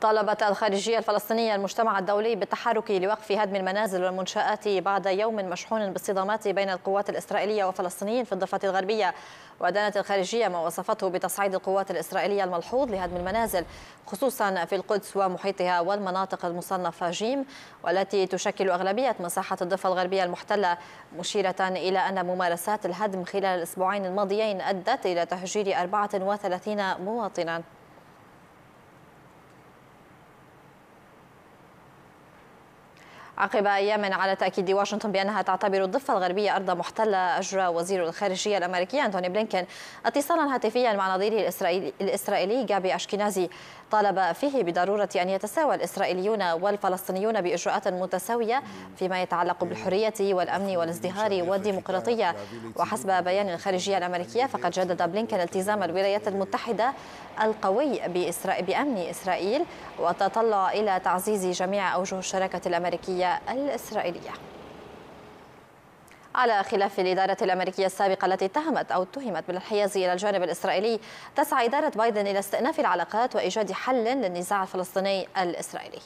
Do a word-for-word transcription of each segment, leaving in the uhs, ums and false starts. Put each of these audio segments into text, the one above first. طالبت الخارجية الفلسطينية المجتمع الدولي بالتحرك لوقف هدم المنازل والمنشآت بعد يوم مشحون باصطدامات بين القوات الإسرائيلية وفلسطينيين في الضفة الغربية. ودانت الخارجية ما وصفته بتصعيد القوات الإسرائيلية الملحوظ لهدم المنازل خصوصا في القدس ومحيطها والمناطق المصنفة جيم والتي تشكل أغلبية مساحة الضفة الغربية المحتلة، مشيرة إلى أن ممارسات الهدم خلال الأسبوعين الماضيين أدت إلى تهجير أربعة وثلاثين مواطنا. عقب أيام على تأكيد واشنطن بأنها تعتبر الضفة الغربية أرض محتلة، أجرى وزير الخارجية الأمريكي أنتوني بلينكن اتصالا هاتفيا مع نظيره الإسرائيلي غابي أشكنازي طالب فيه بضرورة أن يتساوى الإسرائيليون والفلسطينيون بإجراءات متساوية فيما يتعلق بالحرية والأمن والازدهار والديمقراطية. وحسب بيان الخارجية الأمريكية فقد جدد بلينكن التزام الولايات المتحدة القوي بأمن إسرائيل وتطلع إلى تعزيز جميع أوجه الشراكة الأمريكية الإسرائيلية. على خلاف الإدارة الأمريكية السابقة التي اتهمت أو اتهمت بالانحياز إلى الجانب الإسرائيلي، تسعى إدارة بايدن إلى استئناف العلاقات وإيجاد حل للنزاع الفلسطيني الإسرائيلي.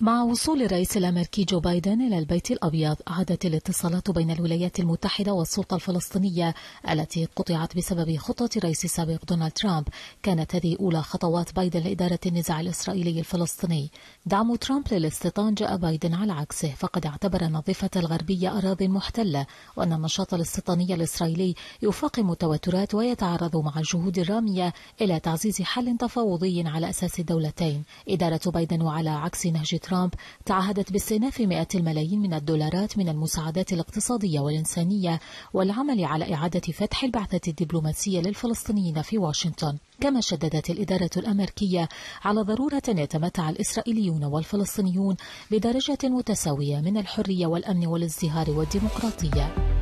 مع وصول الرئيس الأمريكي جو بايدن إلى البيت الأبيض، عادت الاتصالات بين الولايات المتحدة والسلطة الفلسطينية التي قطعت بسبب خطة الرئيس السابق دونالد ترامب. كانت هذه أولى خطوات بايدن لإدارة النزاع الإسرائيلي الفلسطيني. دعم ترامب للاستيطان جاء بايدن على عكسه، فقد اعتبر الضفة الغربية أراضي محتلة، وأن النشاط الاستيطاني الإسرائيلي يفاقم التوترات ويتعرض مع الجهود الرامية إلى تعزيز حل تفاوضي على أساس الدولتين. إدارة بايدن وعلى عكس نهج ترامب تعهدت باستئناف مئات الملايين من الدولارات من المساعدات الاقتصادية والإنسانية والعمل على إعادة فتح البعثة الدبلوماسية للفلسطينيين في واشنطن. كما شددت الإدارة الأمريكية على ضرورة أن يتمتع الإسرائيليون والفلسطينيون بدرجة متساوية من الحرية والأمن والازدهار والديمقراطية.